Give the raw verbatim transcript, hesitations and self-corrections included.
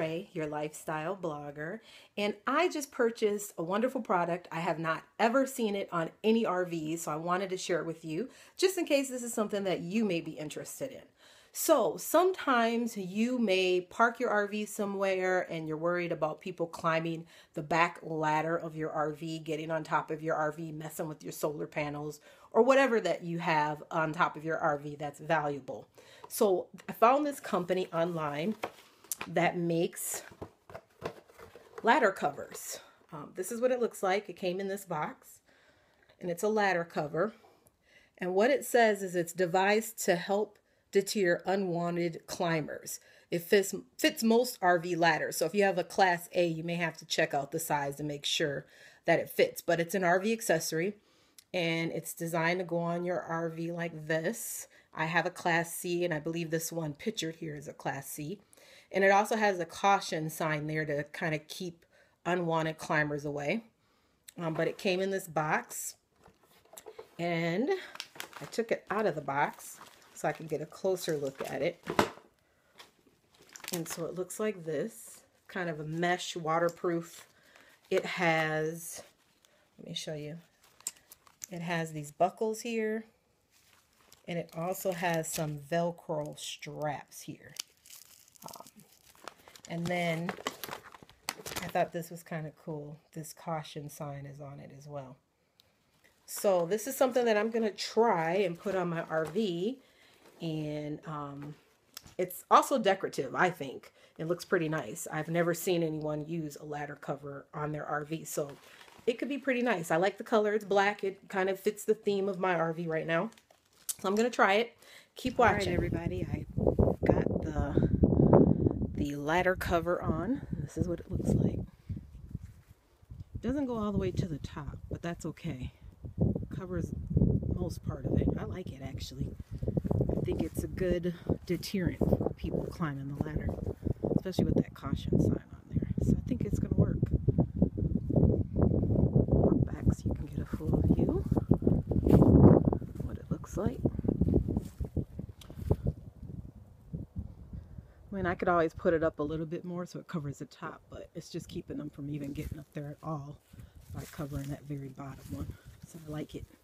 Ray, your lifestyle blogger, and I just purchased a wonderful product. I have not ever seen it on any R V, so I wanted to share it with you just in case this is something that you may be interested in. So sometimes you may park your R V somewhere and you're worried about people climbing the back ladder of your R V, getting on top of your R V, messing with your solar panels or whatever that you have on top of your R V that's valuable. So I found this company online that makes ladder covers. Um, this is what it looks like. It came in this box and it's a ladder cover. And what it says is it's devised to help deter unwanted climbers. It fits, fits most R V ladders. So if you have a class A, you may have to check out the size to make sure that it fits, but it's an R V accessory and it's designed to go on your R V like this. I have a class C and I believe this one pictured here is a class C. And it also has a caution sign there to kind of keep unwanted climbers away. Um, but it came in this box and I took it out of the box so I can get a closer look at it. And so it looks like this, kind of a mesh, waterproof. It has, let me show you, it has these buckles here and it also has some Velcro straps here. Um, and then I thought this was kind of cool. This caution sign is on it as well. So this is something that I'm gonna try and put on my R V. And um, it's also decorative, I think. It looks pretty nice. I've never seen anyone use a ladder cover on their R V, so it could be pretty nice. I like the color. It's black. It kind of fits the theme of my R V right now. So I'm going to try it. Keep watching. All right, everybody. I got the, the ladder cover on. This is what it looks like. It doesn't go all the way to the top, but that's okay. It covers most part of it. I like it, actually. I think it's a good deterrent for people climbing the ladder, especially with that caution sign on there. So I think it's going to work. Walk back so you can get a full view of what it looks like. I mean, I could always put it up a little bit more so it covers the top, but it's just keeping them from even getting up there at all by covering that very bottom one. So I like it.